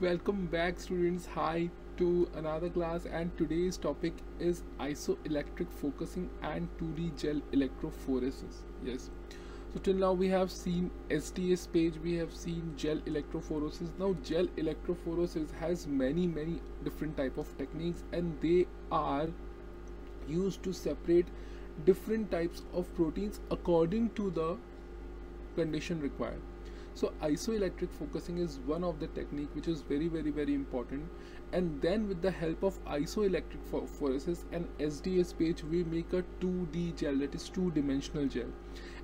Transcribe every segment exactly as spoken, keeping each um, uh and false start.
Welcome back students, hi to another class, and today's topic is isoelectric focusing and two D gel electrophoresis. Yes, so till now we have seen S D S page, we have seen gel electrophoresis. Now gel electrophoresis has many many different type of techniques, and they are used to separate different types of proteins according to the condition required. So isoelectric focusing is one of the technique which is very very very important, and then with the help of isoelectric phoresis and S D S page we make a two D gel, that is two dimensional gel,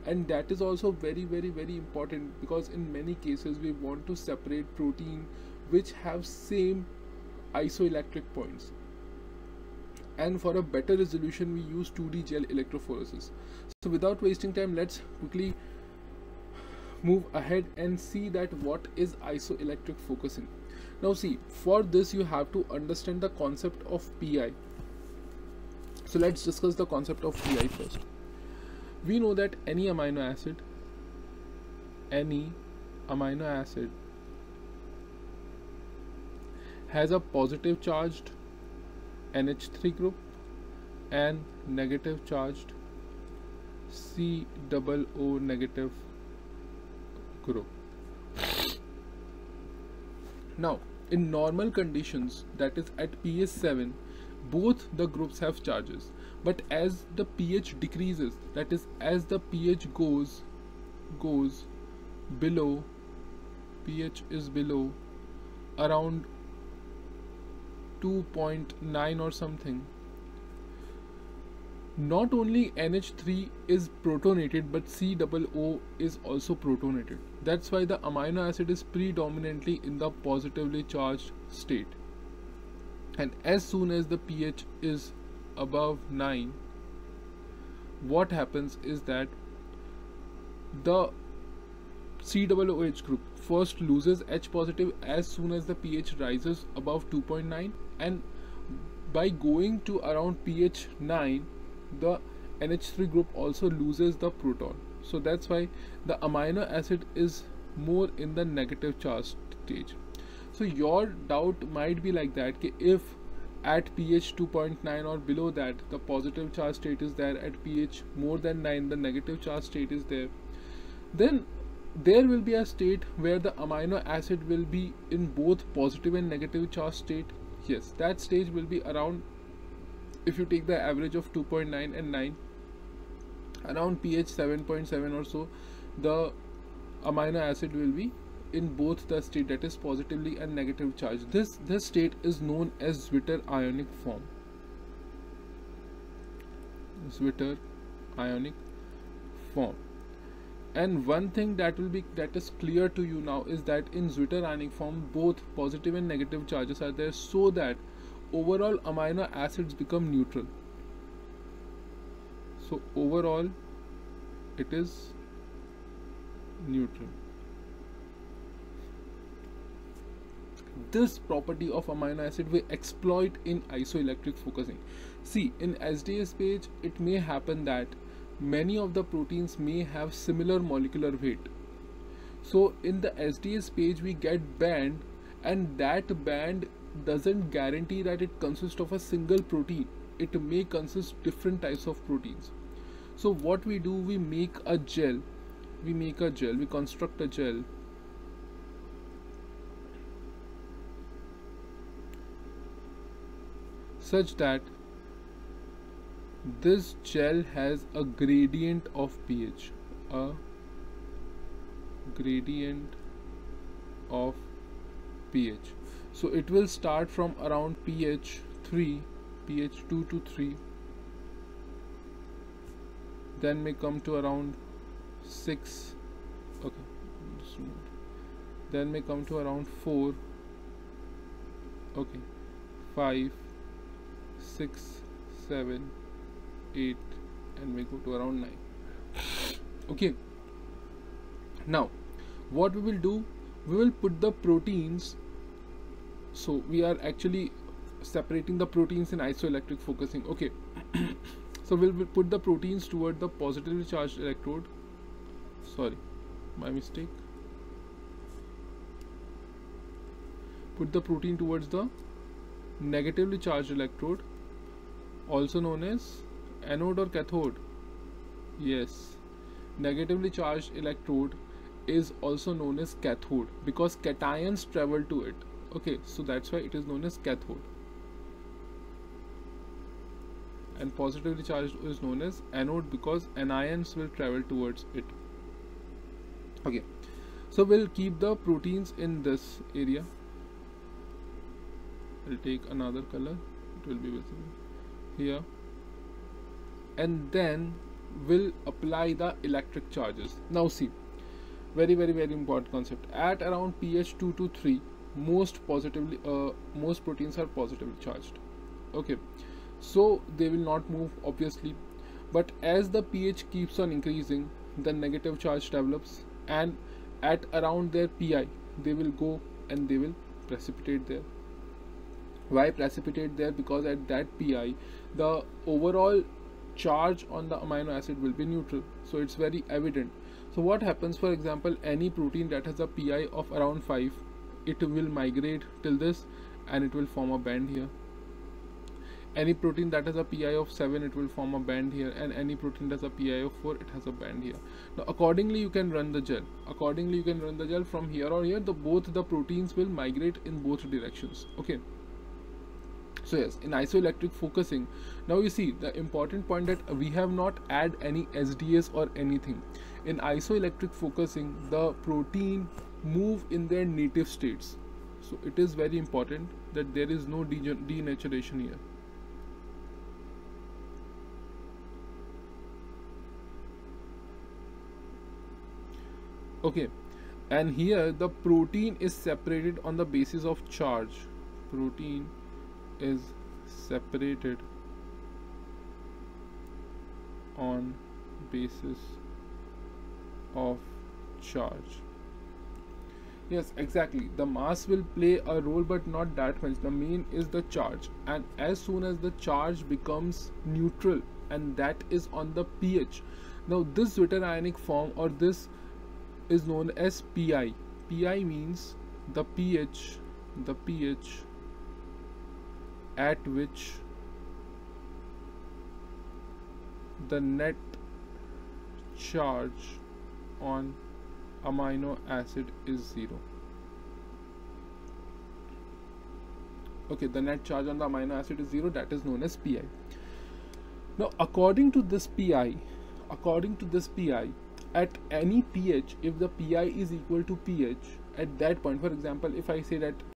and that is also very very very important because in many cases we want to separate protein which have same isoelectric points, and for a better resolution we use two D gel electrophoresis. So without wasting time, let's quickly move ahead and see that what is isoelectric focusing. Now see, for this you have to understand the concept of P I. So let's discuss the concept of P I first. We know that any amino acid any amino acid has a positive charged N H three group and negative charged C O O negative group. Now in normal conditions, that is at pH seven, both the groups have charges, but as the pH decreases, that is as the pH goes goes below, pH is below around two point nine or something, not only N H three is protonated but C O O is also protonated. That's why the amino acid is predominantly in the positively charged state, and as soon as the pH is above nine, what happens is that the C O O H group first loses H positive as soon as the pH rises above two point nine, and by going to around pH nine the N H three group also loses the proton. So that's why the amino acid is more in the negative charge stage. So your doubt might be like that, ki if at pH two point nine or below that the positive charge state is there, at pH more than nine the negative charge state is there, then there will be a state where the amino acid will be in both positive and negative charge state. Yes, that stage will be around, if you take the average of two point nine and nine, around pH seven point seven or so, the amino acid will be in both the state, that is positively and negative charge. This, this state is known as zwitterionic form. Zwitterionic form. And one thing that will be that is clear to you now is that in zwitterionic form both positive and negative charges are there, so that overall amino acids become neutral. So overall it is neutral. This property of amino acid we exploit in isoelectric focusing. See, in S D S page it may happen that many of the proteins may have similar molecular weight. So in the S D S page we get band, and that band doesn't guarantee that it consists of a single protein. It may consist different types of proteins. So what we do, we make a gel, we make a gel, we construct a gel such that this gel has a gradient of pH, a gradient of pH. So it will start from around pH three, pH two to three, then may come to around six, okay, then may come to around four, okay, five, six, seven, eight, and may go to around nine. Okay, now what we will do, we will put the proteins. So we are actually separating the proteins in isoelectric focusing. Okay, so we'll, we'll put the proteins toward the positively charged electrode. Sorry, my mistake. put the protein towards the negatively charged electrode, also known as anode or cathode. Yes, negatively charged electrode is also known as cathode because cations travel to it. Okay, so that's why it is known as cathode. And positively charged is known as anode because anions will travel towards it. Okay, so we'll keep the proteins in this area. I'll take another color, it will be visible here, and then we'll apply the electric charges. Now see, very very very important concept. At around pH two to three, most positively uh, most proteins are positively charged. Okay, so they will not move obviously, but as the pH keeps on increasing, the negative charge develops, and at around their pI they will go and they will precipitate there. Why precipitate there? Because at that pI the overall charge on the amino acid will be neutral, so it's very evident. So what happens, for example, any protein that has a pI of around five, it will migrate till this and it will form a band here. Any protein that has a pI of seven, it will form a band here, and any protein that has a pI of four, it has a band here. Now accordingly you can run the gel, accordingly you can run the gel from here or here, the both the proteins will migrate in both directions. Okay, so yes, in isoelectric focusing, now you see the important point that we have not add any S D S or anything. In isoelectric focusing, the protein move in their native states, so it is very important that there is no denaturation here. Okay, and here the protein is separated on the basis of charge. Protein is separated on basis of charge. Yes, exactly, the mass will play a role but not that much. The main is the charge, and as soon as the charge becomes neutral, and that is on the pH. Now this zwitterionic form or this is known as pI. pI means the pH, the pH at which the net charge on amino acid is zero. Okay, the net charge on the amino acid is zero, that is known as pI. Now according to this pI, according to this pI, at any pH, if the pI is equal to pH, at that point, for example, if I say that